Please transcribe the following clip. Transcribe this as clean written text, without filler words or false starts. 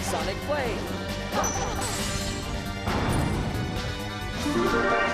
Sonic Blade.